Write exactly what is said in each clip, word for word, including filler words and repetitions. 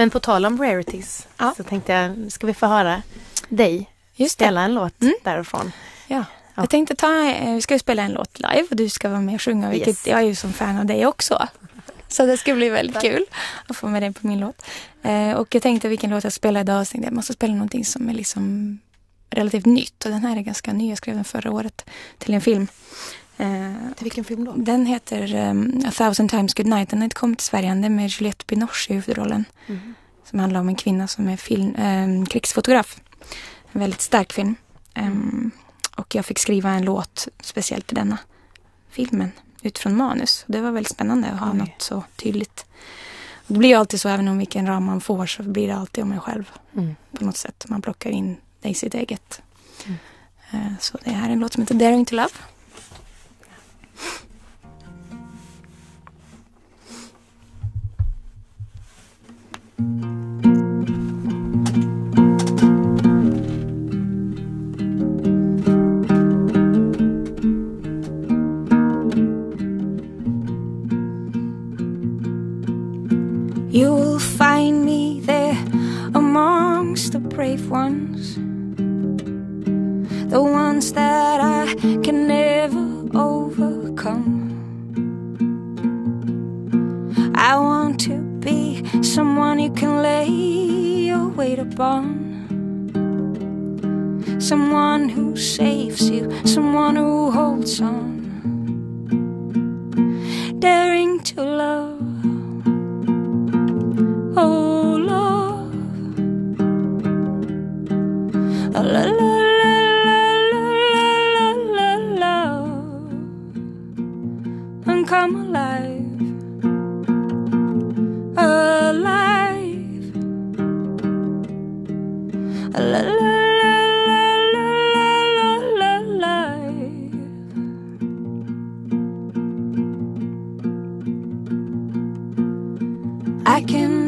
Men på tal om rarities, ja, så tänkte jag, ska vi få höra dig just spela det. En låt mm. därifrån. Ja. Ja. Jag tänkte ta, vi ska ju spela en låt live och du ska vara med och sjunga, vilket yes. jag är ju som fan av dig också. Så det ska bli väldigt kul att få med dig på min låt. Eh, och jag tänkte vilken låt jag spelar idag, så jag måste spela någonting som är liksom relativt nytt. Och den här är ganska ny, jag skrev den förra året till en film. Eh, till vilken film då? Den heter um, A Thousand Times Good Night. Den har inte kommit till Sverige än, med Juliette Binoche i huvudrollen. Mm. Som handlar om en kvinna som är film, eh, krigsfotograf. En väldigt stark film. Um, och jag fick skriva en låt speciellt till denna filmen. Utifrån manus. Det var väldigt spännande att ha Oj. Något så tydligt. Det blir ju alltid så, även om vilken ram man får så blir det alltid om en själv. Mm. På något sätt. Man plockar in det i sitt eget. Mm. Så det här är en låt som heter Daring to Love. You will find me there amongst the brave ones, the ones that I can never overcome. I want to be someone you can lay your weight upon, someone who saves you, someone who holds on. Daring to love. Oh, love. La la la la la la la. And come alive. Alive. La la la la la la la. I can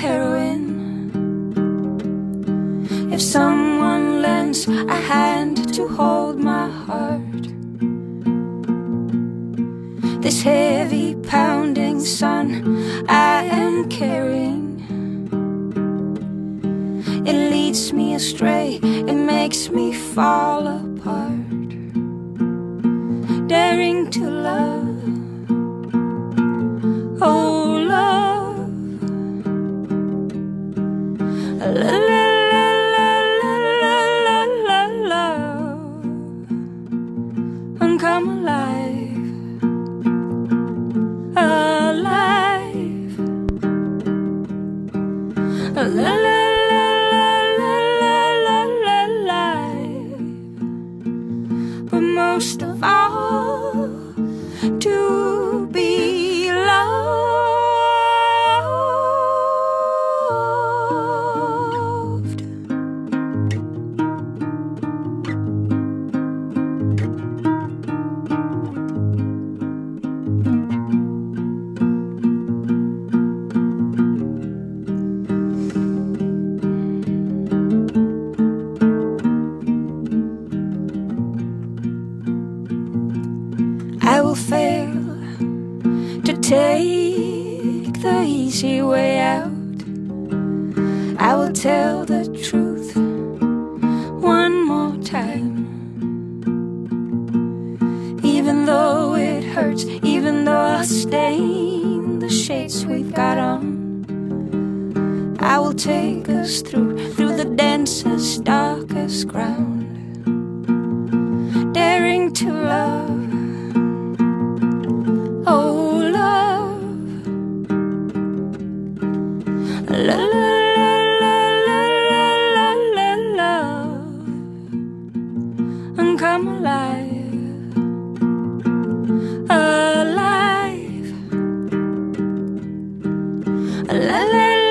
heroine. If someone lends a hand to hold my heart, this heavy pounding sun I am carrying, it leads me astray, it makes me fall apart. Daring to love. Oh, love. La la la la la la la la. And come alive. Alive. La la la la la la la alive. But most of all, to be loved. Take the easy way out. I will tell the truth one more time. Even though it hurts, even though I stain the shades we've got on, I will take us through, through the densest, darkest ground. Daring to love. Oh, love. La la la la la la la. And come alive. Alive. La la la.